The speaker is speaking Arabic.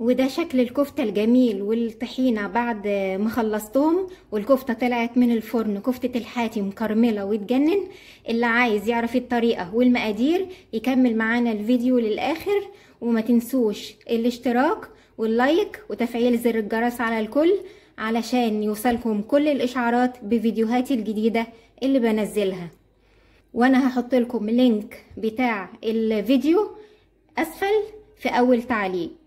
وده شكل الكفتة الجميل والطحينة بعد ما خلصتهم والكفتة طلعت من الفرن. كفتة الحاتي مكرملة وتجنن. اللي عايز يعرف الطريقة والمقادير يكمل معانا الفيديو للآخر، وما تنسوش الاشتراك واللايك وتفعيل زر الجرس على الكل علشان يوصلكم كل الاشعارات بفيديوهاتي الجديدة اللي بنزلها. وانا هحط لكم لينك بتاع الفيديو اسفل في اول تعليق.